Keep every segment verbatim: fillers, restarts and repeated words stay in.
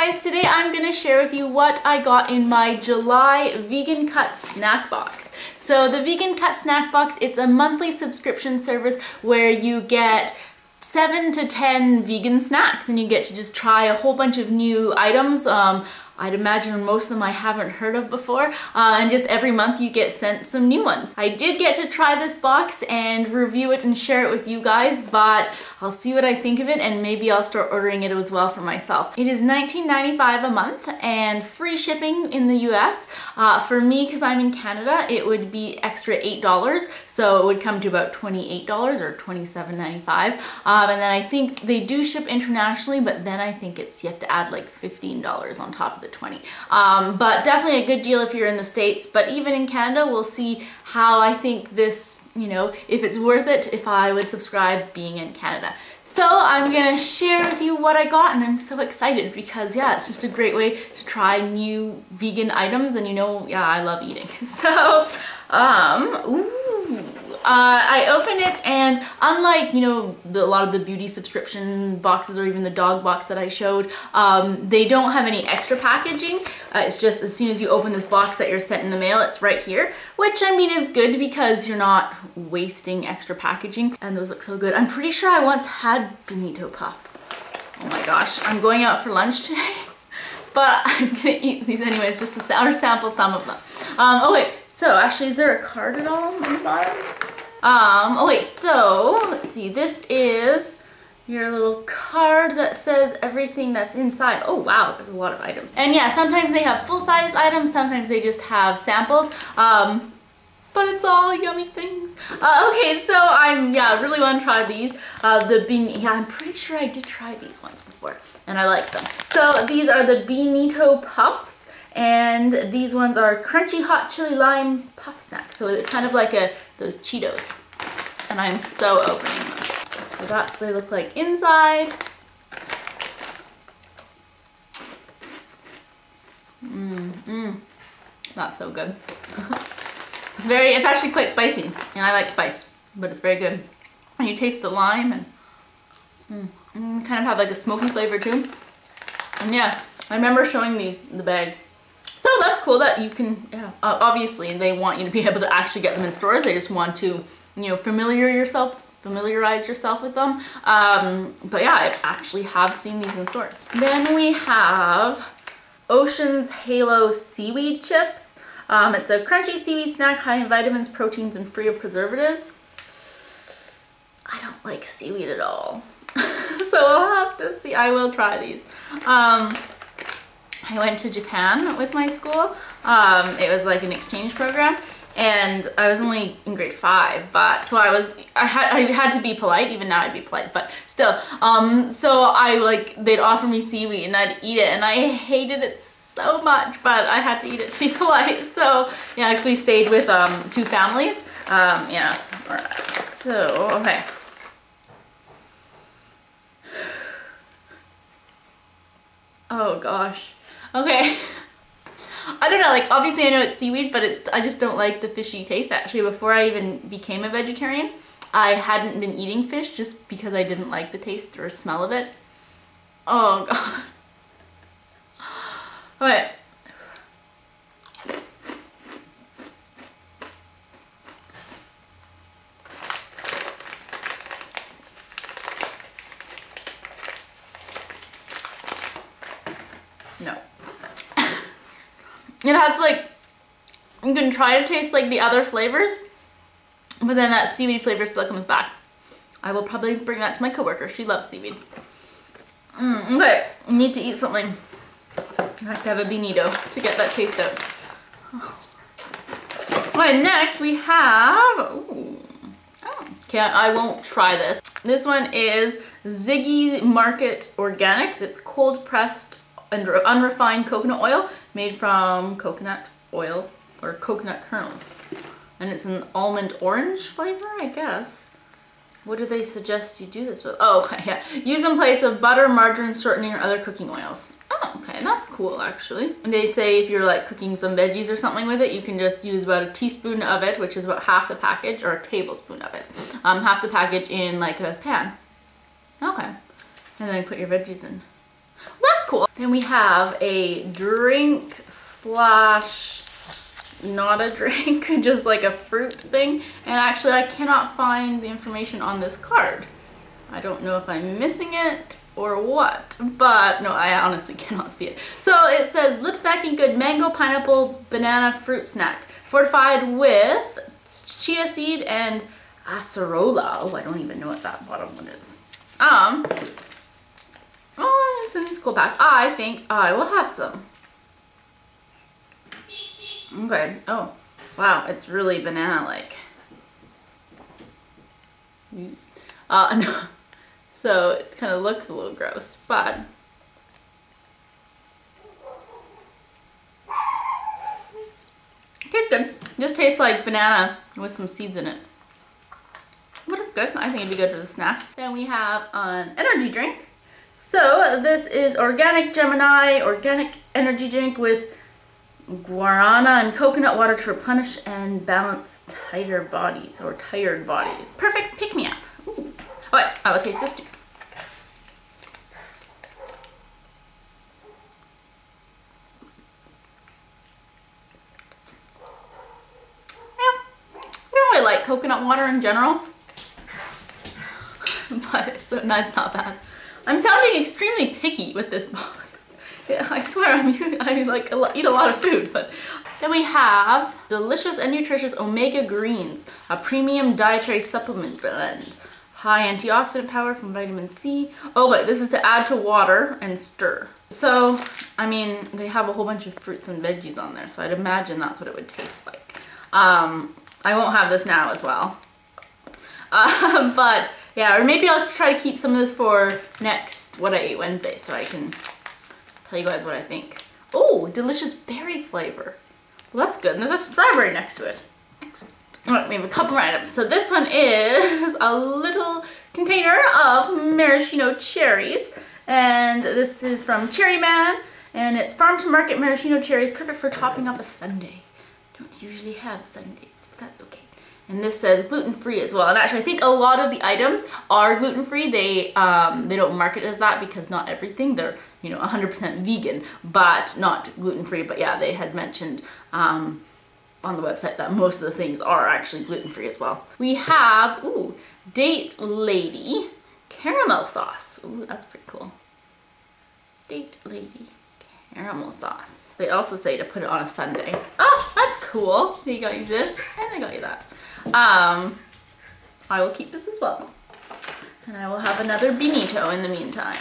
guys, today I'm going to share with you what I got in my July Vegan Cuts snack box. So the Vegan Cuts snack box, it's a monthly subscription service where you get seven to ten vegan snacks and you get to just try a whole bunch of new items. Um, I'd imagine most of them I haven't heard of before, uh, and just every month you get sent some new ones. I did get to try this box and review it and share it with you guys, but I'll see what I think of it and maybe I'll start ordering it as well for myself. It is nineteen ninety-five a month and free shipping in the U S. Uh, for me, because I'm in Canada, it would be extra eight dollars, so it would come to about twenty-eight dollars or twenty-seven ninety-five. Um, and then I think they do ship internationally, but then I think it's you have to add like fifteen dollars on top of the twenty. Um, but definitely a good deal if you're in the States, but even in Canada, we'll see how I think this, you know, if it's worth it, if I would subscribe being in Canada. So I'm gonna share with you what I got, and I'm so excited because yeah, it's just a great way to try new vegan items, and you know, yeah, I love eating. So, um, ooh. Uh, I opened it, and unlike, you know, the, a lot of the beauty subscription boxes or even the dog box that I showed, um, they don't have any extra packaging. Uh, it's just as soon as you open this box that you're sent in the mail, it's right here, which I mean is good because you're not wasting extra packaging. And those look so good. I'm pretty sure I once had Beanito Puffs. Oh my gosh, I'm going out for lunch today, but I'm gonna eat these anyways just to sa or sample some of them. Um, oh wait, so actually is there a card at all on the bottom? Um, oh wait, so let's see, this is your little card that says everything that's inside. Oh wow, there's a lot of items. And yeah, sometimes they have full-size items, sometimes they just have samples, um, but it's all yummy things. Uh, okay, so I'm, yeah, really want to try these. Uh, the Beanito, yeah, I'm pretty sure I did try these once before, and I like them. So these are the Beanito Puffs, and these ones are crunchy hot chili lime puff snacks. So it's kind of like a those Cheetos, and I'm so opening this. So that's what they look like inside. Mmm, mmm, not so good. It's very, it's actually quite spicy, and I like spice, but it's very good. And you taste the lime, and mm, mm, kind of have like a smoky flavor too. And yeah, I remember showing these the bag. So that's cool that you can, yeah, uh, obviously they want you to be able to actually get them in stores. They just want to, you know, familiar yourself, familiarize yourself with them. Um, but yeah, I actually have seen these in stores. Then we have Ocean's Halo seaweed chips. Um, it's a crunchy seaweed snack, high in vitamins, proteins, and free of preservatives. I don't like seaweed at all. So I'll have to see, I will try these. Um, I went to Japan with my school. Um, it was like an exchange program, and I was only in grade five, but so I was, I had, I had to be polite. Even now I'd be polite, but still. Um, so I like, they'd offer me seaweed and I'd eat it, and I hated it so much, but I had to eat it to be polite. So yeah, actually we stayed with um, two families. Um, yeah, all right, so, okay. Oh gosh. Okay, I don't know, like obviously I know it's seaweed, but it's I just don't like the fishy taste. Actually, before I even became a vegetarian, I hadn't been eating fish just because I didn't like the taste or smell of it. Oh god. Okay. No. It has like, you can try to taste like the other flavors, but then that seaweed flavor still comes back. I will probably bring that to my coworker. She loves seaweed. Mm, okay, I need to eat something. I have to have a Beanito to get that taste out. Alright, next we have, ooh, oh, can't, I won't try this. This one is Ziggy Market Organics. It's cold pressed unrefined coconut oil made from coconut oil or coconut kernels, and it's an almond orange flavor, I guess. What do they suggest you do this with? Oh yeah, use in place of butter, margarine, shortening, or other cooking oils. Oh okay, that's cool actually. And they say if you're like cooking some veggies or something with it, you can just use about a teaspoon of it, which is about half the package, or a tablespoon of it, um, half the package in like a pan. Okay, and then put your veggies in. That's cool. Then we have a drink slash not a drink, just like a fruit thing. And actually I cannot find the information on this card. I don't know if I'm missing it or what, but no, I honestly cannot see it. So it says lip smacking good mango, pineapple, banana fruit snack fortified with chia seed and acerola. Oh, I don't even know what that bottom one is. Um, oh, it's in this cool pack. I think I will have some. Okay. Oh, wow. It's really banana-like. Uh, no. So it kind of looks a little gross, but it tastes good. It just tastes like banana with some seeds in it. But it's good. I think it'd be good for the snack. Then we have an energy drink. So this is Organic Gemini, organic energy drink with guarana and coconut water to replenish and balance tighter bodies or tired bodies. Perfect pick-me-up. Ooh. All right, I will taste this too. Like coconut water in general, but it's, no, it's not bad. I'm sounding extremely picky with this box. Yeah, I swear I'm, I like eat a lot of food. But then we have delicious and nutritious omega greens, a premium dietary supplement blend, high antioxidant power from vitamin C. Oh, but this is to add to water and stir. So I mean, they have a whole bunch of fruits and veggies on there, so I'd imagine that's what it would taste like. Um, I won't have this now as well, uh, but yeah, or maybe I'll try to keep some of this for next What I Ate Wednesday so I can tell you guys what I think. Oh, delicious berry flavor. Well, that's good, and there's a strawberry next to it. Next. All right, we have a couple more items. So this one is a little container of maraschino cherries, and this is from Cherry Man, and it's farm to market maraschino cherries, perfect for topping off a sundae. Don't usually have sundaes. That's okay. And this says gluten-free as well. And actually I think a lot of the items are gluten-free. They um, they don't market as that because not everything. They're, you know, one hundred percent vegan, but not gluten-free. But yeah, they had mentioned um, on the website that most of the things are actually gluten-free as well. We have, ooh, Date Lady caramel sauce. Ooh, that's pretty cool. Date Lady caramel sauce. They also say to put it on a sundae. Oh, that's cool. They got you this and they got you that. Um, I will keep this as well. And I will have another Beanito in the meantime.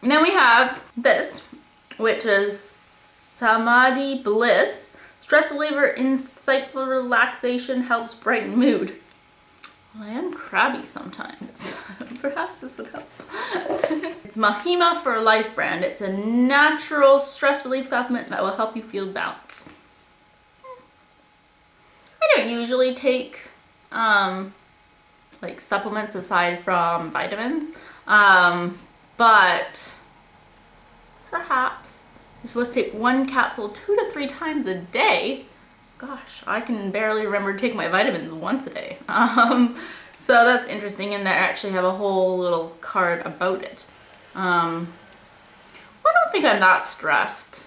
And then we have this, which is Samadhi Bliss. Stress reliever, insightful relaxation, helps brighten mood. Well, I am crabby sometimes. Perhaps this would help. It's Mahima for Life brand. It's a natural stress relief supplement that will help you feel balance. I don't usually take um, like supplements aside from vitamins, um, but perhaps you're supposed to take one capsule two to three times a day. Gosh, I can barely remember to take my vitamins once a day. Um, So that's interesting, and they actually have a whole little card about it. Um, I don't think I'm that stressed.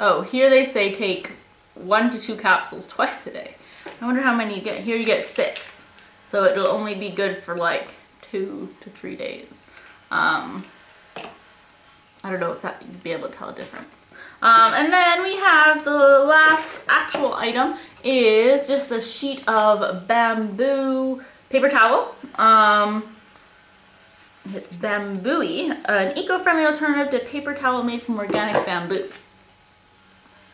Oh, here they say take one to two capsules twice a day. I wonder how many you get. Here you get six. So it'll only be good for like two to three days. Um, I don't know if that you'd be able to tell a difference. Um, and then we have the last actual item is just a sheet of bamboo paper towel. Um, it's bambooey, an eco-friendly alternative to paper towel made from organic bamboo.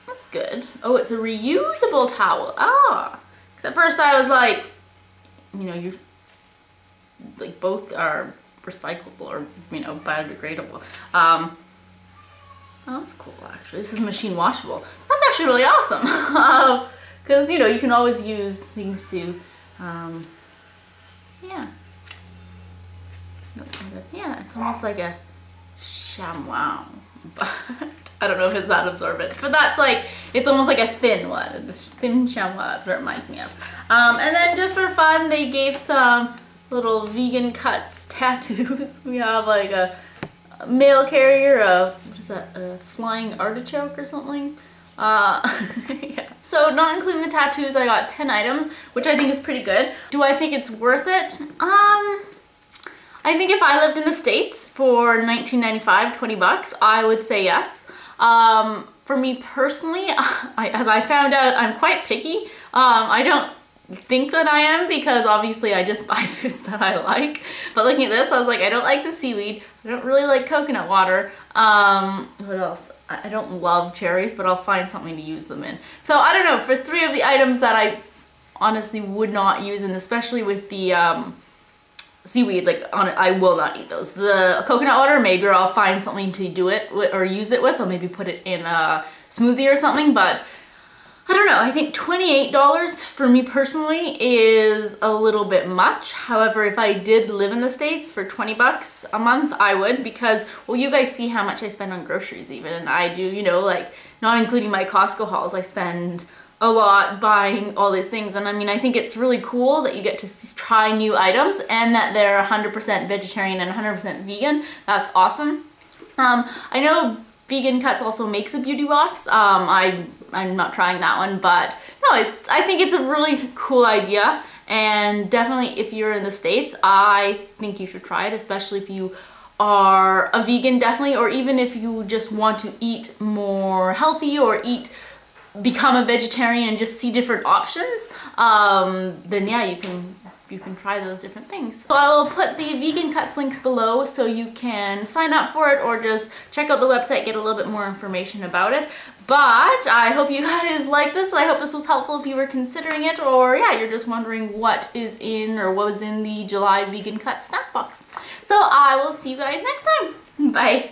That's good. Oh, it's a reusable towel. Ah, because at first I was like, you know, you like both are recyclable or, you know, biodegradable. Um, oh, that's cool, actually. This is machine washable. That's actually really awesome. Because, you know, you can always use things to, um, yeah. Yeah, it's almost like a chamois. But I don't know if it's that absorbent. But that's like, it's almost like a thin one. A thin chamois, that's what it reminds me of. Um, and then just for fun, they gave some little Vegan Cuts tattoos. We have like a mail carrier, a, what is that, a flying artichoke or something? Uh, yeah. So not including the tattoos, I got ten items, which I think is pretty good. Do I think it's worth it? Um, I think if I lived in the States for nineteen ninety-five, twenty bucks, I would say yes. Um, for me personally, I, as I found out, I'm quite picky. Um, I don't think that I am because obviously I just buy foods that I like. But looking at this, I was like, I don't like the seaweed. I don't really like coconut water. Um, what else? I don't love cherries, but I'll find something to use them in. So I don't know, for three of the items that I honestly would not use, and especially with the um, seaweed, like on it, I will not eat those. The coconut water, maybe I'll find something to do it with, or use it with, or maybe put it in a smoothie or something, but I don't know, I think twenty-eight dollars for me personally is a little bit much. However, if I did live in the States for twenty bucks a month, I would, because, well, you guys see how much I spend on groceries even, and I do, you know, like, not including my Costco hauls, I spend a lot buying all these things. And I mean, I think it's really cool that you get to try new items and that they're one hundred percent vegetarian and one hundred percent vegan. That's awesome. Um, I know Vegan Cuts also makes a beauty box. Um, I, I'm not trying that one, but no, it's, I think it's a really cool idea, and definitely if you're in the States, I think you should try it, especially if you are a vegan, definitely, or even if you just want to eat more healthy or eat, become a vegetarian and just see different options, um, then yeah, you can you can try those different things. So I will put the Vegan Cuts links below so you can sign up for it or just check out the website, get a little bit more information about it. But I hope you guys like this. I hope this was helpful if you were considering it, or yeah, you're just wondering what is in or what was in the July Vegan Cuts snack box. So I will see you guys next time. Bye.